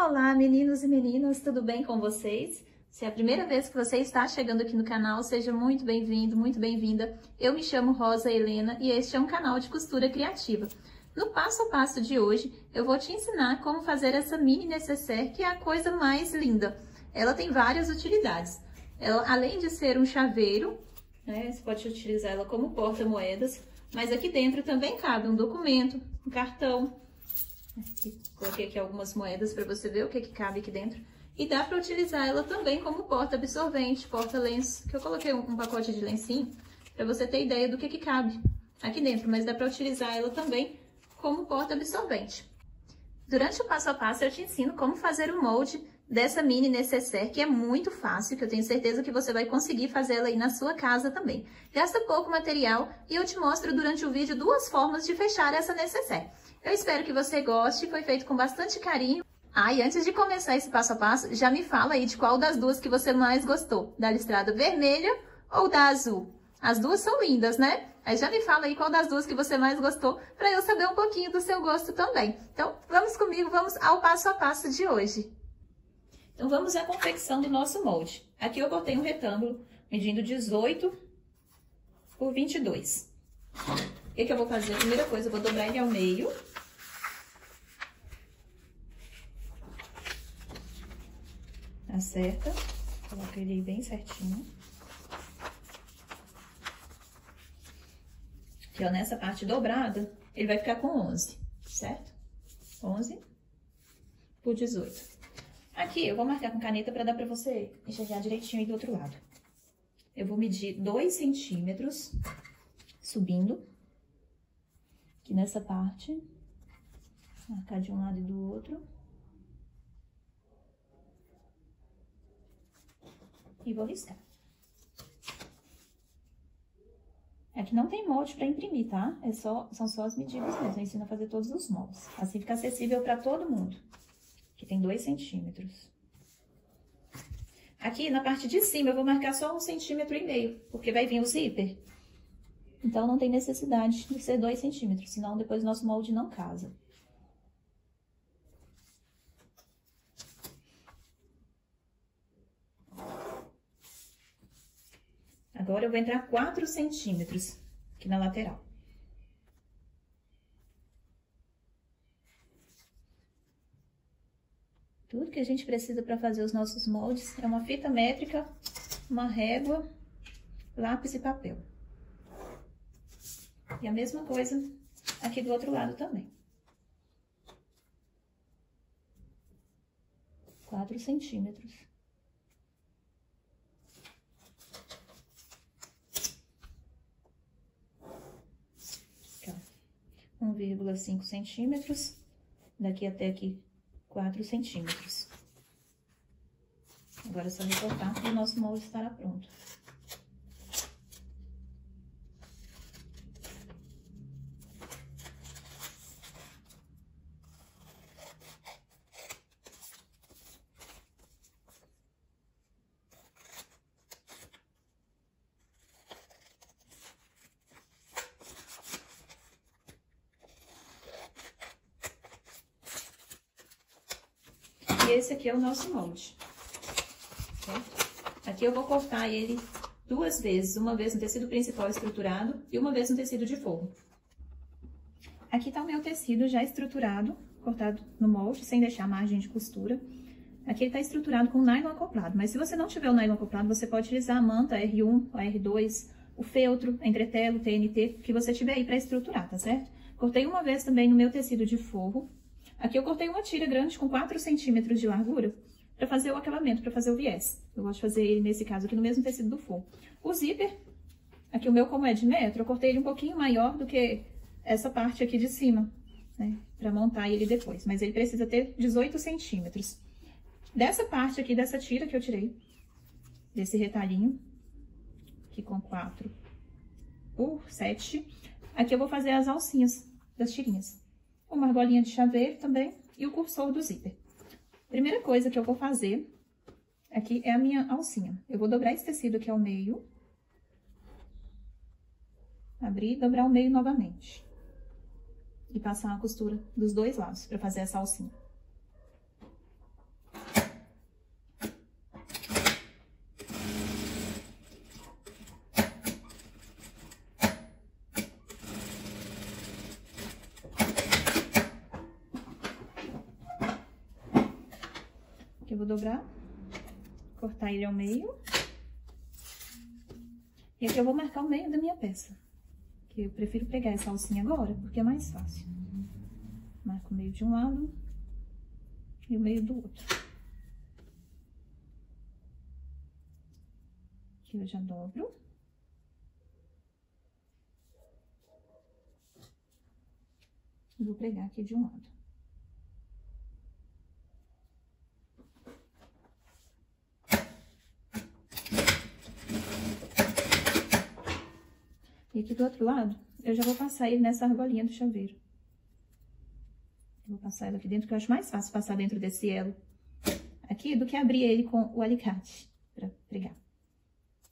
Olá, meninos e meninas, tudo bem com vocês? Se é a primeira vez que você está chegando aqui no canal, seja muito bem-vindo, muito bem-vinda. Eu me chamo Rosa Helena e este é um canal de costura criativa. No passo a passo de hoje, eu vou te ensinar como fazer essa mini nécessaire, que é a coisa mais linda. Ela tem várias utilidades. Ela, além de ser um chaveiro, né, você pode utilizar ela como porta-moedas, mas aqui dentro também cabe um documento, um cartão. Aqui, coloquei aqui algumas moedas para você ver o que cabe aqui dentro. E dá para utilizar ela também como porta-absorvente, porta-lenço, que eu coloquei um pacote de lencinho para você ter ideia do que cabe aqui dentro, mas dá para utilizar ela também como porta-absorvente. Durante o passo a passo eu te ensino como fazer o molde dessa mini nécessaire, que é muito fácil, que eu tenho certeza que você vai conseguir fazer ela aí na sua casa também. Gasta pouco material e eu te mostro durante o vídeo duas formas de fechar essa nécessaire. Eu espero que você goste, foi feito com bastante carinho. Ah, e antes de começar esse passo a passo, já me fala aí de qual das duas que você mais gostou, da listrada vermelha ou da azul? As duas são lindas, né? Aí já me fala aí qual das duas que você mais gostou, para eu saber um pouquinho do seu gosto também. Então, vamos comigo, vamos ao passo a passo de hoje. Então, vamos à confecção do nosso molde. Aqui eu cortei um retângulo, medindo 18 por 22. O que eu vou fazer? A primeira coisa, eu vou dobrar ele ao meio. Acerta, coloca ele bem certinho. Aqui, ó, nessa parte dobrada, ele vai ficar com 11, certo? 11 por 18. Aqui, eu vou marcar com caneta para dar para você enxergar direitinho aí do outro lado. Eu vou medir 2 centímetros, subindo, aqui nessa parte, marcar de um lado e do outro. E vou riscar. Aqui não tem molde para imprimir, tá? São só as medidas mesmo, eu ensino a fazer todos os moldes. Assim fica acessível para todo mundo. Que tem 2 centímetros. Aqui, na parte de cima, eu vou marcar só 1,5 centímetros, porque vai vir o zíper. Então, não tem necessidade de ser 2 centímetros, senão depois nosso molde não casa. Agora, eu vou entrar 4 centímetros aqui na lateral. Tudo que a gente precisa para fazer os nossos moldes é uma fita métrica, uma régua, lápis e papel. E a mesma coisa aqui do outro lado também. 4 centímetros. Aqui, ó. 1,5 centímetros. Daqui até aqui. 4 centímetros. Agora é só recortar e o nosso molde estará pronto. E esse aqui é o nosso molde. Certo? Aqui eu vou cortar ele 2 vezes, uma vez no tecido principal estruturado e uma vez no tecido de forro. Aqui tá o meu tecido já estruturado, cortado no molde, sem deixar margem de costura. Aqui ele tá estruturado com nylon acoplado, mas se você não tiver o nylon acoplado, você pode utilizar a manta R1, a R2, o feltro, a entretelo, TNT, que você tiver aí para estruturar, tá certo? Cortei uma vez também no meu tecido de forro. Aqui eu cortei uma tira grande com 4 centímetros de largura para fazer o acabamento, para fazer o viés. Eu gosto de fazer ele, nesse caso, aqui no mesmo tecido do forro. O zíper, aqui o meu como é de metro, eu cortei ele um pouquinho maior do que essa parte aqui de cima, né? Para montar ele depois, mas ele precisa ter 18 centímetros. Dessa parte aqui, dessa tira que eu tirei, desse retalhinho, aqui com 4 por 7, aqui eu vou fazer as alcinhas das tirinhas. Uma argolinha de chaveiro também e o cursor do zíper. Primeira coisa que eu vou fazer aqui é a minha alcinha. Eu vou dobrar esse tecido aqui ao meio. Abrir e dobrar ao meio novamente. E passar a costura dos dois lados para fazer essa alcinha. que eu vou dobrar, cortar ele ao meio. E aqui eu vou marcar o meio da minha peça, que eu prefiro pegar essa alcinha agora, porque é mais fácil. Marco o meio de um lado e o meio do outro. Aqui eu já dobro. E vou pregar aqui de um lado. E aqui do outro lado, eu já vou passar ele nessa argolinha do chaveiro. Eu vou passar ela aqui dentro, que eu acho mais fácil passar dentro desse elo aqui do que abrir ele com o alicate pra pregar.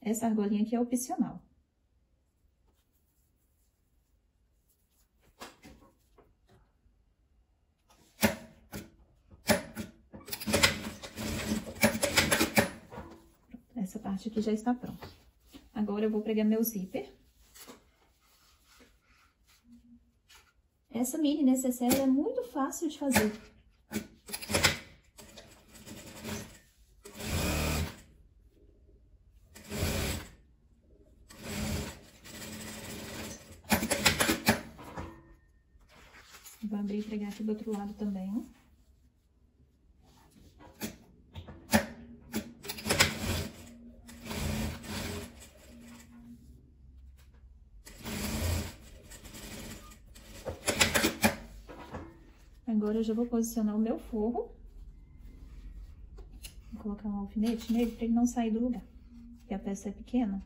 Essa argolinha aqui é opcional. Pronto, essa parte aqui já está pronta. Agora eu vou pregar meu zíper. Essa mini necessaire é muito fácil de fazer. Vou abrir e pregar aqui do outro lado também. Agora eu já vou posicionar o meu forro. Vou colocar um alfinete nele para ele não sair do lugar, porque a peça é pequena.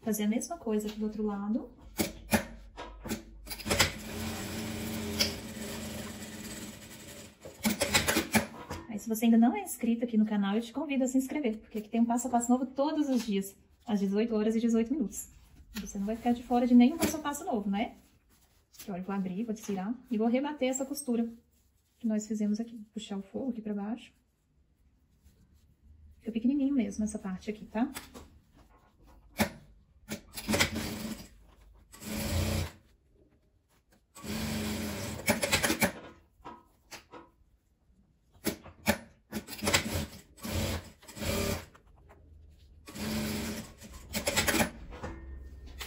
Fazer a mesma coisa aqui do outro lado. Se você ainda não é inscrito aqui no canal, eu te convido a se inscrever, porque aqui tem um passo a passo novo todos os dias, às 18 horas e 18 minutos. Você não vai ficar de fora de nenhum passo a passo novo, né? Olha, eu vou abrir, vou tirar e vou rebater essa costura que nós fizemos aqui. Puxar o forro aqui pra baixo. Fica pequenininho mesmo essa parte aqui, tá?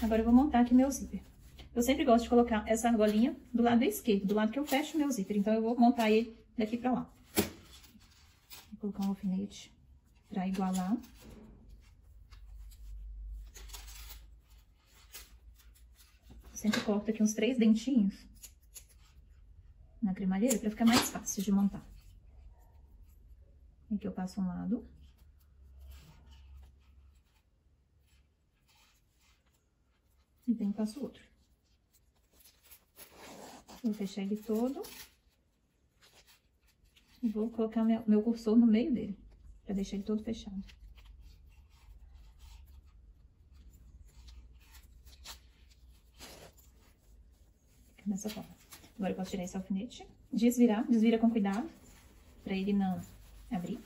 Agora eu vou montar aqui meu zíper. Eu sempre gosto de colocar essa argolinha do lado esquerdo, do lado que eu fecho meu zíper. Então, eu vou montar ele daqui pra lá. Vou colocar um alfinete pra igualar. Eu sempre corto aqui uns 3 dentinhos na cremalheira pra ficar mais fácil de montar. Aqui eu passo um lado. E bem passo o outro. Vou fechar ele todo. E vou colocar meu cursor no meio dele, pra deixar ele todo fechado. Fica dessa forma. Agora eu posso tirar esse alfinete, desvirar, desvira com cuidado, pra ele não abrir.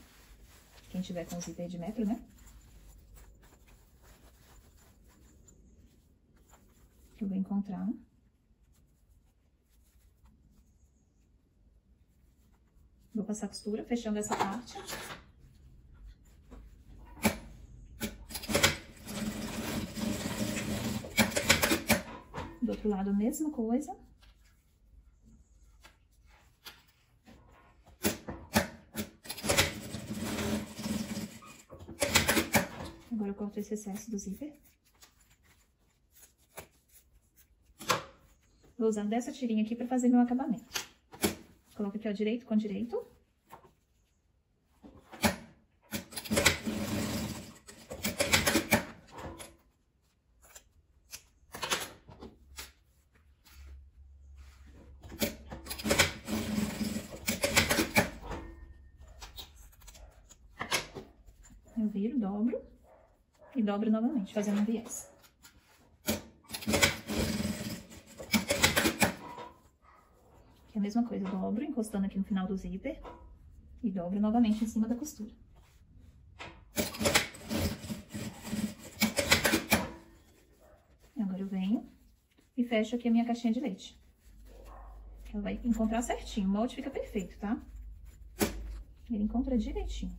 Quem tiver com o zíper de metro, né? Que eu vou encontrar. Vou passar a costura, fechando essa parte. Do outro lado, a mesma coisa. Agora eu corto esse excesso do zíper. Vou usar dessa tirinha aqui pra fazer meu acabamento. Coloco aqui, ó, direito com direito. Eu viro, dobro e dobro novamente, fazendo um viés. Mesma coisa, dobro, encostando aqui no final do zíper, e dobro novamente em cima da costura. Agora eu venho e fecho aqui a minha caixinha de leite. Ela vai encontrar certinho, o molde fica perfeito, tá? Ele encontra direitinho.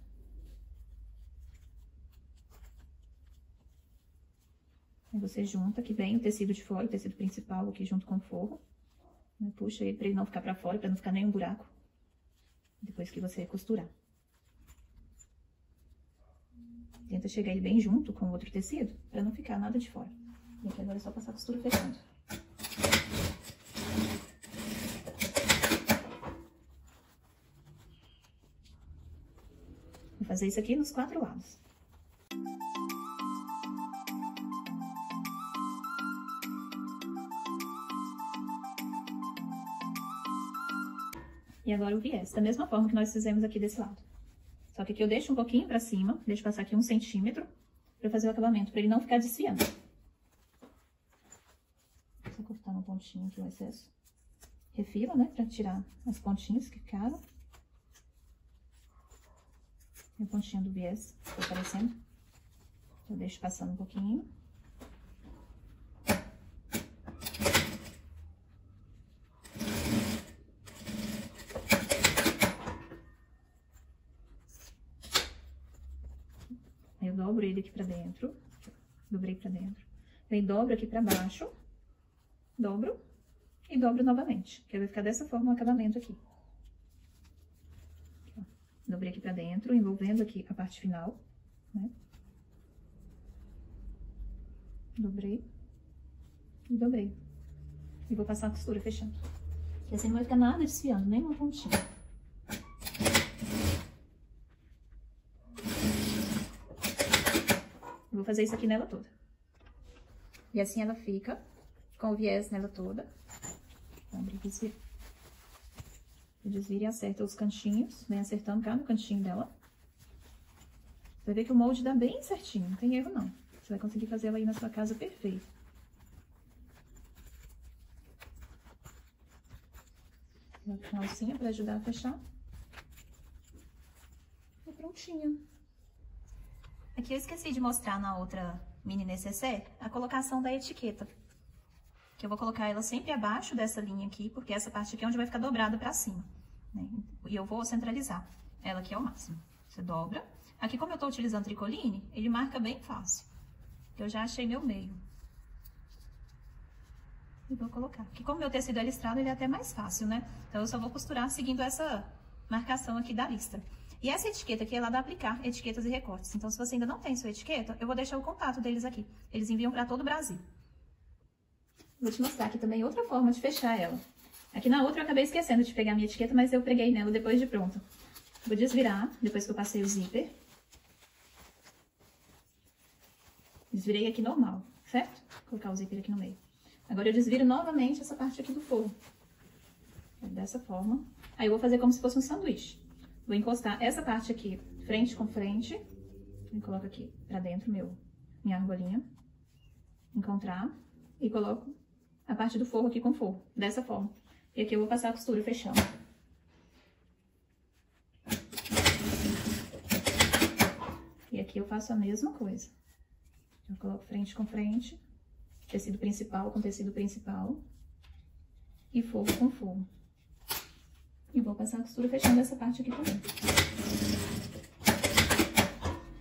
Aí você junta aqui bem o tecido de fora, o tecido principal aqui junto com o forro. Puxa aí pra ele não ficar pra fora, pra não ficar nenhum buraco. Depois que você costurar. Tenta chegar ele bem junto com o outro tecido, pra não ficar nada de fora. E aqui agora é só passar a costura fechando. Vou fazer isso aqui nos 4 lados. E agora o viés, da mesma forma que nós fizemos aqui desse lado. Só que aqui eu deixo um pouquinho pra cima, deixo passar aqui 1 cm, pra fazer o acabamento, pra ele não ficar desfiando. Vou cortar uma pontinha aqui no excesso. Refila, né, pra tirar as pontinhas que ficaram. E a pontinha do viés ficou aparecendo. Eu deixo passando um pouquinho. Dobro ele aqui pra dentro, dobrei pra dentro, daí dobro aqui pra baixo, dobro e dobro novamente, que vai ficar dessa forma o acabamento aqui. Ó, dobrei aqui pra dentro, envolvendo aqui a parte final, né? Dobrei e dobrei. E vou passar a costura fechando. E assim não vai ficar nada desfiando, nem uma pontinha. Vou fazer isso aqui nela toda. E assim ela fica, com o viés nela toda. Eu desviro e acerto os cantinhos, vem acertando cada cantinho dela. Você vai ver que o molde dá bem certinho, não tem erro não. Você vai conseguir fazer ela aí na sua casa perfeita. Vou colocar uma alcinha pra ajudar a fechar. E prontinha. Aqui eu esqueci de mostrar na outra mini necessaire a colocação da etiqueta. Que eu vou colocar ela sempre abaixo dessa linha aqui, porque essa parte aqui é onde vai ficar dobrada pra cima. Né? E eu vou centralizar ela aqui ao máximo. Você dobra. Aqui, como eu tô utilizando tricoline, ele marca bem fácil. Eu já achei meu meio. E vou colocar. Porque como meu tecido é listrado, ele é até mais fácil, né? Então, eu só vou costurar seguindo essa marcação aqui da listra. E essa etiqueta aqui é lá da Aplicar, etiquetas e recortes. Então, se você ainda não tem sua etiqueta, eu vou deixar o contato deles aqui. Eles enviam para todo o Brasil. Vou te mostrar aqui também outra forma de fechar ela. Aqui na outra eu acabei esquecendo de pegar a minha etiqueta, mas eu preguei nela depois de pronta. Vou desvirar, depois que eu passei o zíper. Desvirei aqui normal, certo? Vou colocar o zíper aqui no meio. Agora eu desviro novamente essa parte aqui do forro. Dessa forma. Aí eu vou fazer como se fosse um sanduíche. Vou encostar essa parte aqui, frente com frente, e coloco aqui pra dentro minha argolinha, encontrar, e coloco a parte do forro aqui com forro, dessa forma. E aqui eu vou passar a costura fechando. E aqui eu faço a mesma coisa. Eu coloco frente com frente, tecido principal com tecido principal, e forro com forro. E vou passar a costura fechando essa parte aqui também.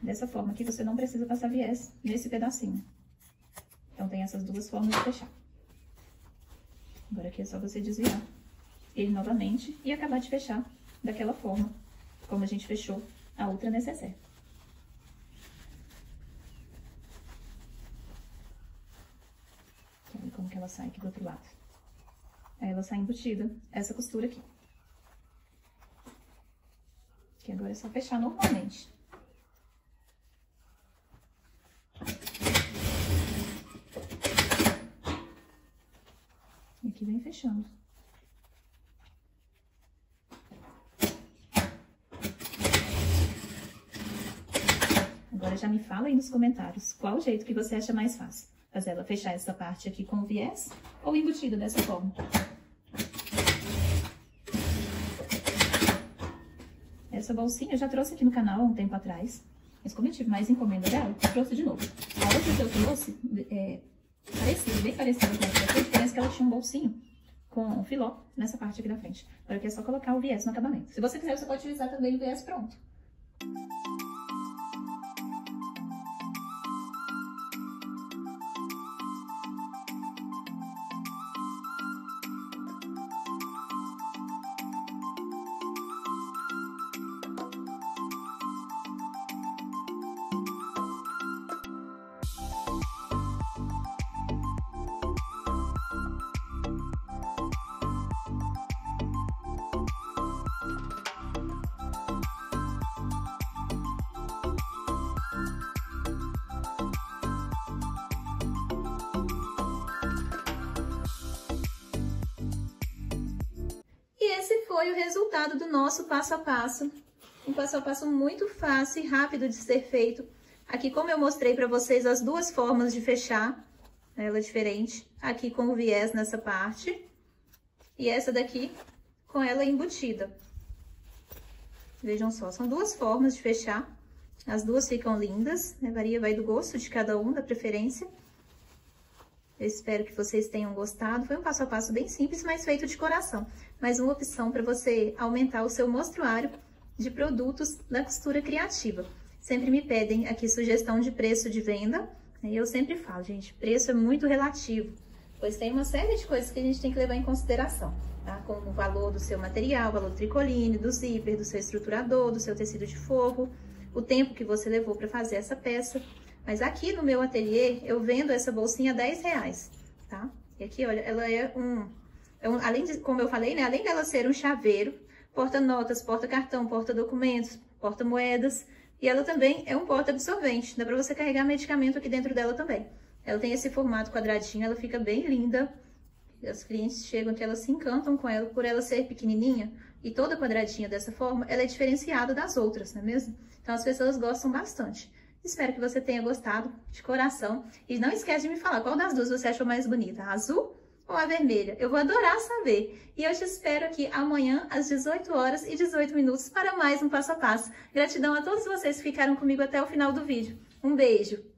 Dessa forma aqui, você não precisa passar viés nesse pedacinho. Então, tem essas duas formas de fechar. Agora aqui é só você desviar ele novamente e acabar de fechar daquela forma, como a gente fechou a outra necessaire. Quer ver como que ela sai aqui do outro lado? Aí ela sai embutida, essa costura aqui. Que agora é só fechar normalmente. E aqui vem fechando. Agora já me fala aí nos comentários qual o jeito que você acha mais fácil. Fazer ela fechar essa parte aqui com o viés ou embutida dessa forma. É essa bolsinha eu já trouxe aqui no canal há um tempo atrás, mas como eu tive mais encomenda dela, eu trouxe de novo. A outra que eu trouxe, parecida, bem parecida com essa daqui, parece que ela tinha um bolsinho com um filó nessa parte aqui da frente. Agora aqui é só colocar o viés no acabamento. Se você quiser, você pode utilizar também o viés pronto. Foi o resultado do nosso passo a passo, um passo a passo muito fácil e rápido de ser feito. Aqui, como eu mostrei para vocês as duas formas de fechar, ela é diferente, aqui com o viés nessa parte e essa daqui com ela embutida. Vejam só, são duas formas de fechar, as duas ficam lindas, né? Varia, vai do gosto de cada um, da preferência. Eu espero que vocês tenham gostado. Foi um passo a passo bem simples, mas feito de coração. Mais uma opção para você aumentar o seu mostruário de produtos da costura criativa. Sempre me pedem aqui sugestão de preço de venda. E eu sempre falo, gente, preço é muito relativo, pois tem uma série de coisas que a gente tem que levar em consideração, tá? Como o valor do seu material, o valor do tricoline, do zíper, do seu estruturador, do seu tecido de forro, o tempo que você levou para fazer essa peça. Mas aqui no meu ateliê, eu vendo essa bolsinha a R$10, tá? E aqui, olha, ela é um além de, como eu falei, né? Além dela ser um chaveiro, porta-notas, porta-cartão, porta-documentos, porta-moedas. E ela também é um porta-absorvente. Dá pra você carregar medicamento aqui dentro dela também. Ela tem esse formato quadradinho, ela fica bem linda. Os clientes chegam aqui, elas se encantam com ela, por ela ser pequenininha e toda quadradinha dessa forma, ela é diferenciada das outras, não é mesmo? Então, as pessoas gostam bastante. Espero que você tenha gostado de coração. E não esquece de me falar qual das duas você achou mais bonita, a azul ou a vermelha. Eu vou adorar saber. E eu te espero aqui amanhã às 18h18 para mais um Passo a Passo. Gratidão a todos vocês que ficaram comigo até o final do vídeo. Um beijo!